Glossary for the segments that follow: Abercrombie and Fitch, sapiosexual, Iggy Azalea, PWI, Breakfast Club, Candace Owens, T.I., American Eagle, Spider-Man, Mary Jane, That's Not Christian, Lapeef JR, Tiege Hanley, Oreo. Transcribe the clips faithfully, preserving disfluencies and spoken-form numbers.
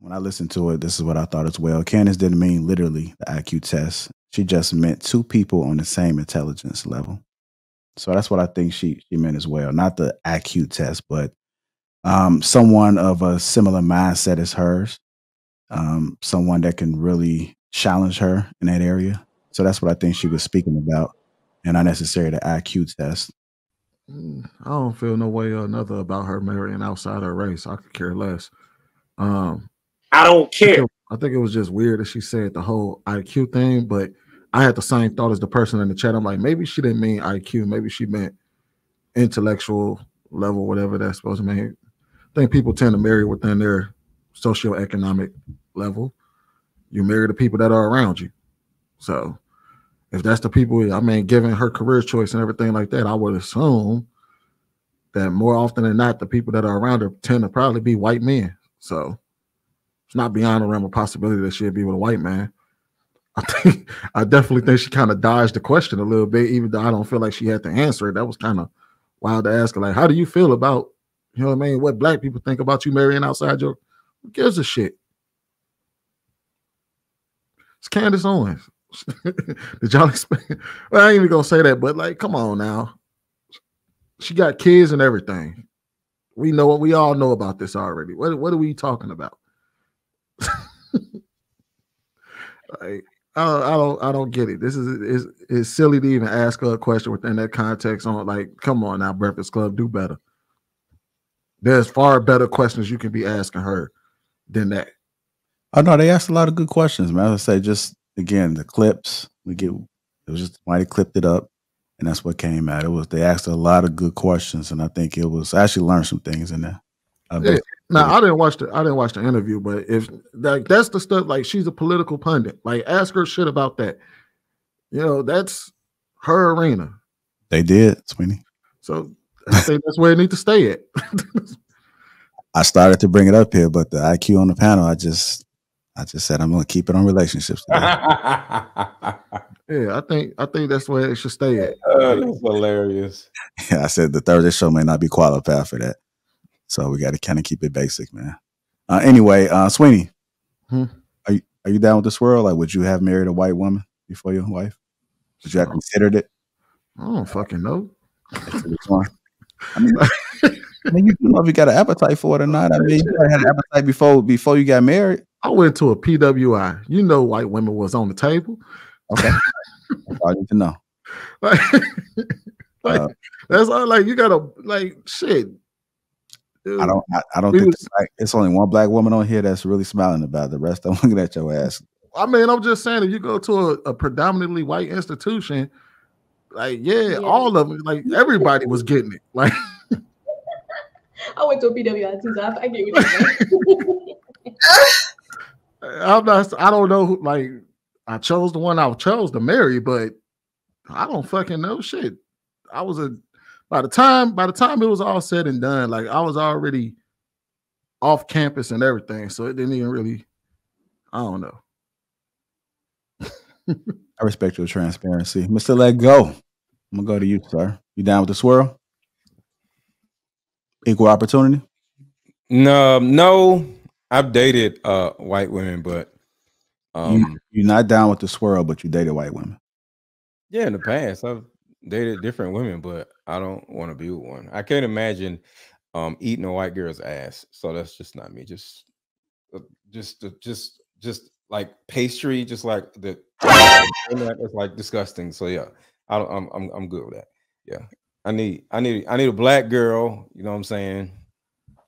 When I listened to it, this is what I thought as well. Candace didn't mean literally the I Q test. She just meant two people on the same intelligence level. So that's what I think she, she meant as well. Not the I Q test, but um, someone of a similar mindset as hers. Um, someone that can really challenge her in that area. So that's what I think she was speaking about, and not necessarily the I Q test. I don't feel no way or another about her marrying outside her race. I could care less. Um, I don't care. I think, it, I think it was just weird that she said the whole I Q thing, but I had the same thought as the person in the chat. I'm like, maybe she didn't mean I Q. Maybe she meant intellectual level, whatever that's supposed to mean. I think people tend to marry within their socioeconomic level. You marry the people that are around you. So if that's the people, I mean, given her career choice and everything like that, I would assume that more often than not, the people that are around her tend to probably be white men. So it's not beyond the realm of possibility that she'd be with a white man. I think, I definitely think she kind of dodged the question a little bit, even though I don't feel like she had to answer it. That was kind of wild to ask her, like, how do you feel about, you know what I mean, what black people think about you marrying outside your, who gives a shit? It's Candace Owens. Did y'all expect? Well, I ain't even gonna say that, but like, come on now. She got kids and everything. We know what we all know about this already. What what are we talking about? Like, I don't, I don't I don't get it. This is is it's silly to even ask her a question within that context. On like, come on now, Breakfast Club, do better. There's far better questions you can be asking her than that. I know they asked a lot of good questions, man. I would say just again the clips we get. It was just why they clipped it up, and that's what came out. It was they asked a lot of good questions, and I think it was. I actually learned some things in there. Yeah. Now I didn't watch the I didn't watch the interview, but if like that's the stuff. Like she's a political pundit. Like ask her shit about that. You know that's her arena. They did, Sweeney. So. I think that's where it needs to stay at. I started to bring it up here, but the I Q on the panel, I just, I just said I'm gonna keep it on relationships. Yeah, I think I think that's where it should stay at. Uh, that's hilarious. Yeah, I said the Thursday show may not be qualified for that, so we got to kind of keep it basic, man. Uh, anyway, uh, Sweeney, hmm? are you are you down with this world? Like, would you have married a white woman before your wife? Would you have considered it? I don't fucking know. I mean, I mean, you don't know if you got an appetite for it or not. I mean, you had an appetite before before you got married. I went to a P W I. You know, white women was on the table. Okay, that's all you need to know. Like, like uh, that's all. Like, you gotta like shit. Dude. I don't. I, I don't we think was, that, like, it's only one black woman on here that's really smiling about it. The rest, I'm looking at your ass. I mean, I'm just saying, if you go to a, a predominantly white institution. Like, yeah, yeah, all of them, like everybody was getting it. Like, I went to a P W I too, so I, I get what you I'm not, I don't know, who, like, I chose the one I chose to marry, but I don't fucking know shit. I was a, by the time, by the time it was all said and done, like, I was already off campus and everything, so it didn't even really, I don't know. I respect your transparency. Mister Let Go. I'm going to go to you, sir. You down with the swirl? Equal opportunity? No, no. I've dated uh, white women, but... Um, you, you're not down with the swirl, but you dated white women. Yeah, in the past. I've dated different women, but I don't want to be with one. I can't imagine um, eating a white girl's ass, so that's just not me. Just, just, just, just... like pastry, just like the it's like disgusting. So yeah, I don't, I'm I'm I'm good with that. Yeah, I need I need I need a black girl. You know what I'm saying?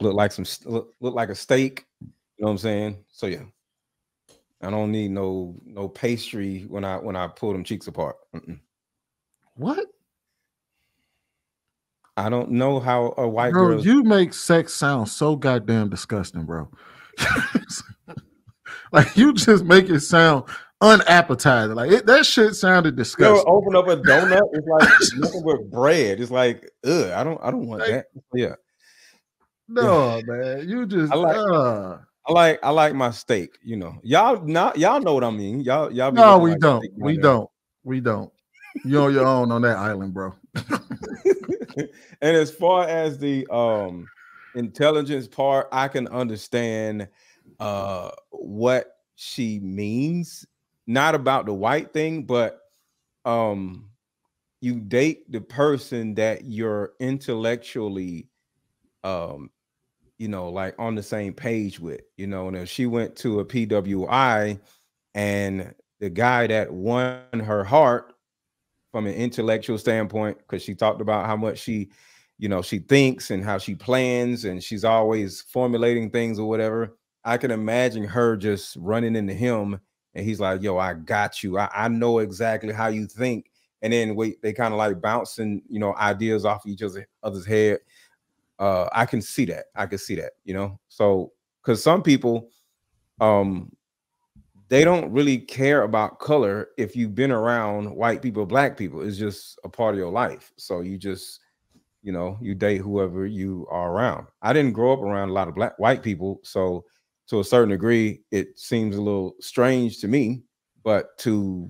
Look like some look, look like a steak. You know what I'm saying? So yeah, I don't need no no pastry when I when I pull them cheeks apart. Mm-mm. What? I don't know how a white girl. You make sex sound so goddamn disgusting, bro. Like you just make it sound unappetizing. Like it, that shit sounded disgusting. You open up a donut, it's like nothing but bread. It's like, ugh, I don't, I don't want like, that. Yeah. No, yeah. Man, you just. I like, uh, I like, I like my steak. You know, y'all not, y'all know what I mean. Y'all, y'all. No, we like don't, we there. don't, we don't. You're on your own on that island, bro. And as far as the um intelligence part, I can understand. uh, what she means, not about the white thing, but um, you date the person that you're intellectually, um, you know, like on the same page with, you know. And if she went to a P W I and the guy that won her heart from an intellectual standpoint, because she talked about how much she, you know, she thinks and how she plans and she's always formulating things or whatever, I can imagine her just running into him and he's like, yo, I got you. I, I know exactly how you think. And then wait, they kind of like bouncing, you know, ideas off each other, other's head. Uh, I can see that. I can see that, you know? So, because some people, um, they don't really care about color if you've been around white people, black people. It's just a part of your life. So you just, you know, you date whoever you are around. I didn't grow up around a lot of black white people. So to a certain degree, it seems a little strange to me, but to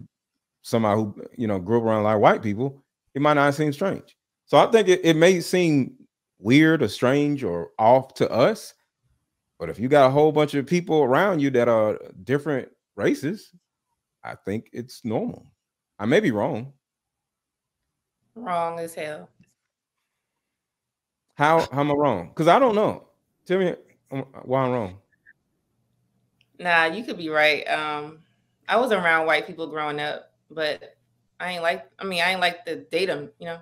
somebody who, you know, grew up around a lot of white people, it might not seem strange. So I think it, it may seem weird or strange or off to us, but if you got a whole bunch of people around you that are different races, I think it's normal. I may be wrong. Wrong as hell. How, how am I wrong? Because I don't know. Tell me why I'm wrong. Nah, you could be right. Um, I was around white people growing up, but I ain't like, I mean, I ain't like to date them, you know?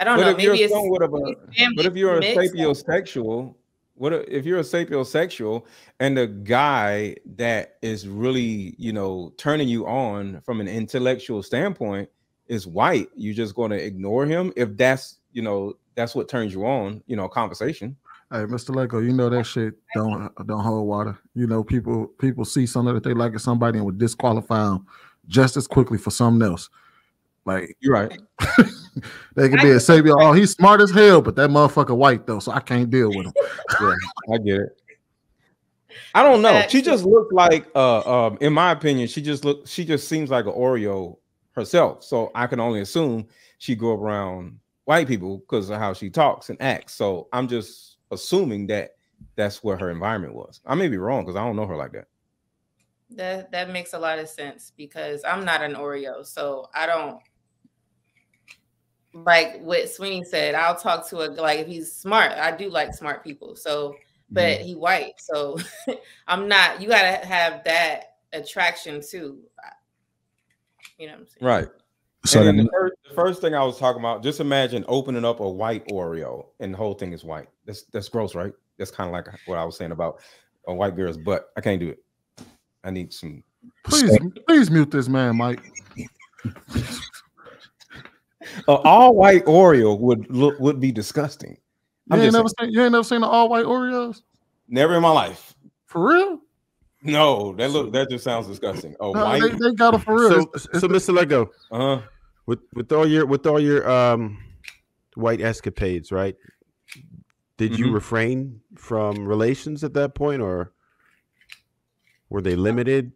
I don't but know. If maybe it's, a, but if you're a sapiosexual, what if you're a sapiosexual and the guy that is really, you know, turning you on from an intellectual standpoint is white, you're just going to ignore him if that's, you know, that's what turns you on, you know, conversation. Hey, Mister Lego, you know that shit don't don't hold water. You know, people people see something that they like at somebody and would disqualify them just as quickly for something else. Like, you're right. They could be a savior. Oh, he's smart as hell, but that motherfucker white though, so I can't deal with him. Yeah, I get it. I don't know. She just looked like, uh, um, in my opinion, she just looked. She just seems like an Oreo herself. So I can only assume she grew up around white people because of how she talks and acts. So I'm just assuming that that's what her environment was. I may be wrong because I don't know her like that. That that makes a lot of sense because I'm not an Oreo, so I don't. Like what Sweeney said, I'll talk to a, like if he's smart, I do like smart people. So, but mm-hmm. he white, so I'm not. You gotta have that attraction too. You know what I'm saying? Right. So then the, first, the first thing I was talking about, just imagine opening up a white Oreo and the whole thing is white. That's that's gross, right? That's kind of like what I was saying about a white girl's butt. I can't do it. I need some. Please, please mute this man, Mike. Uh, all white Oreo would look would be disgusting. I'm you, ain't never seen, you ain't never seen the all white Oreos? Never in my life. For real? No, that look that just sounds disgusting. Oh, no, they, they got it for real. So, it's, it's so Mister Lego, uh huh. With with all your with all your um white escapades, right? Did mm-hmm. you refrain from relations at that point, or were they limited?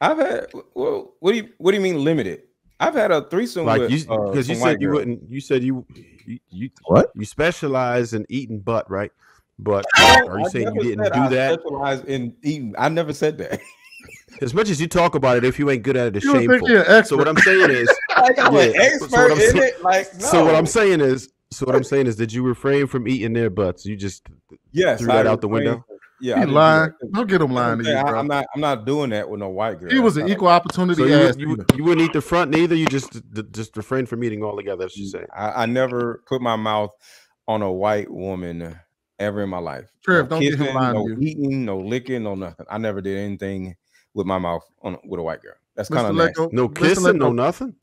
I've had. Well, what do you what do you mean limited? I've had a threesome like with because you, uh, you said you girl. wouldn't. You said you, you you what you specialize in eating butt, right? But are you I saying you didn't do I that? Specialize in eating. I never said that. As much as you talk about it, if you ain't good at it, it's you shameful. An so what I'm saying is, like I'm yeah, an expert so in saying, it. Like no. So what I'm saying is, so what I'm saying is, did you refrain from eating their butts? You just yes, threw I that out the window. Yeah, he lying. Do don't get him lying to you, bro. I'm not. I'm not doing that with no white girl. He was an equal opportunity. So you, you, you wouldn't eat the front neither. You just just refrain from eating altogether. That's what you say. I, I never put my mouth on a white woman ever in my life. Sure, no don't kissing, get him lying no to you. Eating, no licking, no nothing. I never did anything with my mouth on with a white girl. That's kind of nasty. No kissing, no nothing.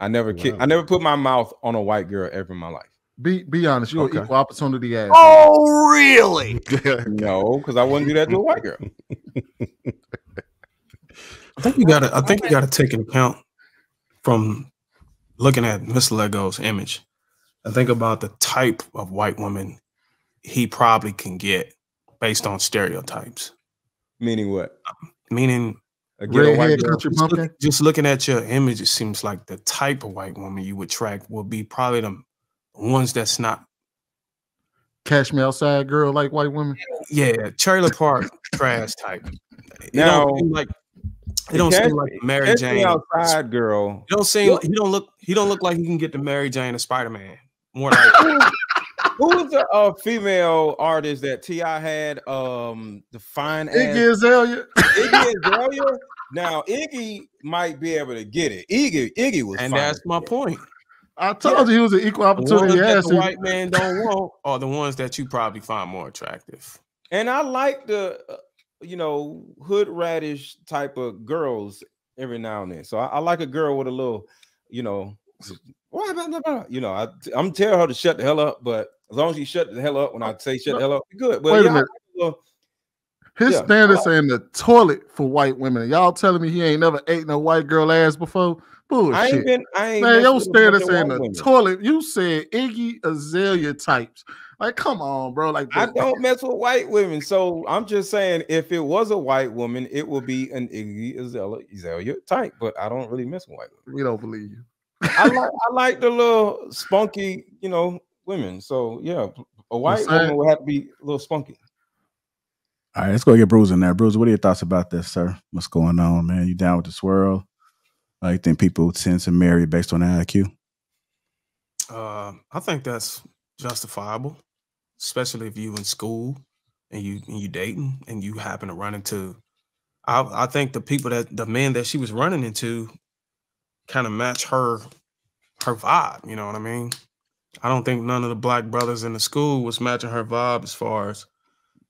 I never wow. kiss. I never put my mouth on a white girl ever in my life. Be be honest, you're okay. an equal opportunity ass. Oh, really? No, because I wouldn't do that to a white girl. I think you gotta I think you gotta take into account from looking at Mister Lego's image. I think about the type of white woman he probably can get based on stereotypes. Meaning what? Meaning Redhead, country pumpkin. Just looking at your image, it seems like the type of white woman you would attract will be probably the ones that's not Cash Me Outside Girl like white women? Yeah, trailer park trash type. Now, you know, like it don't seem like Mary Jane outside girl. He don't seem like, he don't look he don't look like he can get to Mary Jane or Spider-Man. More like who was the uh, female artist that T I had? Um, the fine Iggy Azalea. Iggy Azalea. Now Iggy might be able to get it. Iggy Iggy was, and fine, that's my point. I told yeah. you he was an equal opportunity. The, that the white man don't want are the ones that you probably find more attractive. And I like the. Uh, you know, hood radish type of girls every now and then. So I, I like a girl with a little, you know, blah, blah, blah, blah. You know, I, I'm telling her to shut the hell up, but as long as she shut the hell up when I say shut the hell up, good. But Wait yeah, a minute. I, uh, His yeah. standards are in the toilet for white women. Y'all telling me he ain't never ate no white girl ass before? Bullshit. I ain't been, I ain't Man, your standards are in the women. toilet. You said Iggy Azalea types. Like, come on, bro. Like, I don't mess with white women. So I'm just saying, if it was a white woman, it would be an Iggy Azalea type. But I don't really mess with white women. We don't believe you. I like, I like the little spunky, you know, women. So yeah, a white woman would have to be a little spunky. All right, let's go get Bruiser in there. Bruiser, what are your thoughts about this, sir? What's going on, man? You down with the swirl? Uh, you think people tend to marry based on their I Q? Uh, I think that's justifiable. Especially if you in school and you and you dating and you happen to run into, I, I think the people that the men that she was running into kind of match her her vibe. You know what I mean? I don't think none of the black brothers in the school was matching her vibe as far as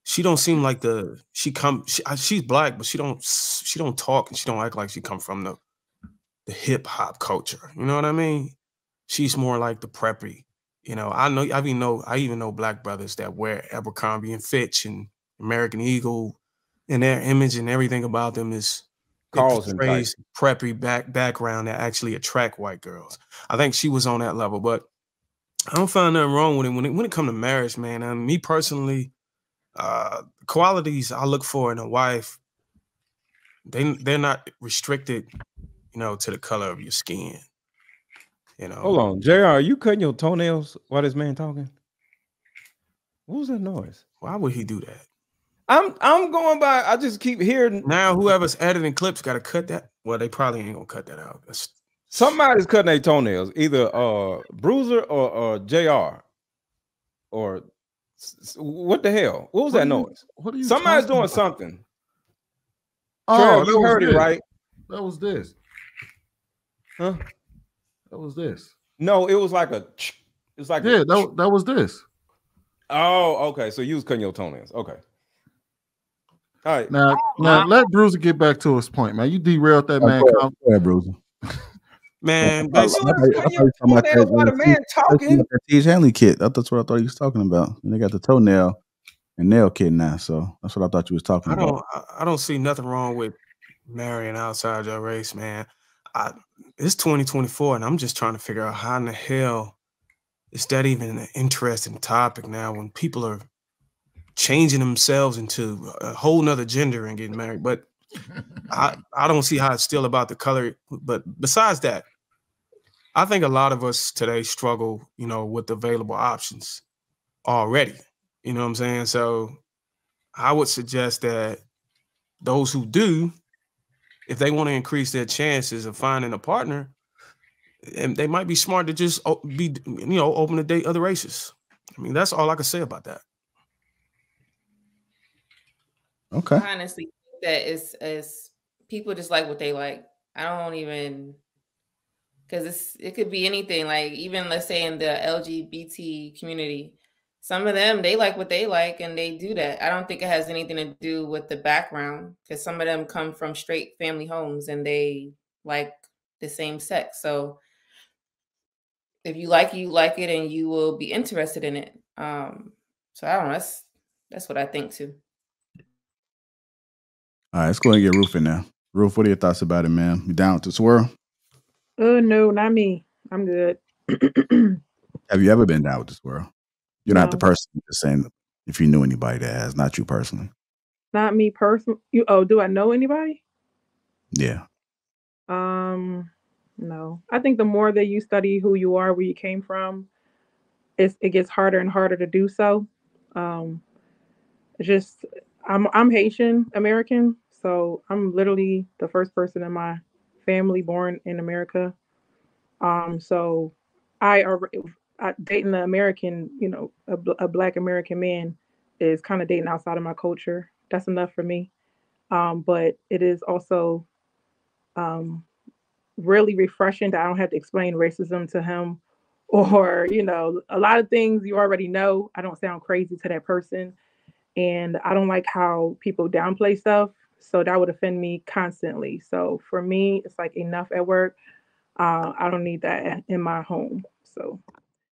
she don't seem like the she come she, she's black, but she don't she don't talk and she don't act like she come from the the hip hop culture. You know what I mean? She's more like the preppy. You know, I know I even know I even know black brothers that wear Abercrombie and Fitch and American Eagle, and their image and everything about them is crazy preppy back background that actually attract white girls. I think she was on that level, but I don't find nothing wrong with it. When it when it comes to marriage, man, and me personally, uh, qualities I look for in a wife, they they're not restricted, you know, to the color of your skin. You know. Hold on, J R, are you cutting your toenails while this man talking? What was that noise? Why would he do that? I'm I'm going by. I just keep hearing. Now whoever's editing clips got to cut that. Well, they probably ain't gonna cut that out. That's... Somebody's cutting their toenails, either uh Bruiser or or J R, or what the hell? What was what that you, noise? What are you Somebody's doing about? something. Oh, Trey, you heard it right. That was this. Huh? That was this. No, it was like a. It's like yeah. A, that that was this. Oh, okay. So you was cutting your toenails. Okay. All right. Now, now let Bruiser get back to his point, man. You derailed that man. Go ahead, Bruiser. Man, that's what a man talking. T J Hanley kit. That's what I thought he was talking about. And they got the toenail and nail kit now. So that's what I thought you was talking I about. Don't, I, I don't see nothing wrong with marrying outside your race, man. I, it's twenty twenty-four, and I'm just trying to figure out how in the hell is that even an interesting topic now when people are changing themselves into a whole nother gender and getting married. But I, I don't see how it's still about the color. But besides that, I think a lot of us today struggle, you know, with available options already. You know what I'm saying? So I would suggest that those who do, if they want to increase their chances of finding a partner, and they might be smart to just be, you know, open to date other races. I mean, that's all I can say about that. Okay. I honestly think that it's, it's people just like what they like. I don't even, because it's it could be anything. Like even let's say in the L G B T community, some of them, they like what they like and they do that. I don't think it has anything to do with the background, because some of them come from straight family homes and they like the same sex. So if you like it, you like it and you will be interested in it. Um, so I don't know. That's, that's what I think too. All right, let's go ahead and get Roof in now. Roof, what are your thoughts about it, man? You down with the swirl? Oh, uh, no, not me. I'm good. Have you ever been down with the swirl? You're not no. the person. I'm just saying, if you knew anybody that has, not you personally. Not me personally. You oh, do I know anybody? Yeah. Um, no. I think the more that you study who you are, where you came from, it's it gets harder and harder to do so. Um, just I'm I'm Haitian American, so I'm literally the first person in my family born in America. Um, so I, I dating an American, you know, a, a Black American man is kind of dating outside of my culture. That's enough for me. Um, but it is also um, really refreshing that I don't have to explain racism to him, or, you know, a lot of things you already know. I don't sound crazy to that person. And I don't like how people downplay stuff. So that would offend me constantly. So for me, it's like enough at work. Uh, I don't need that in my home. So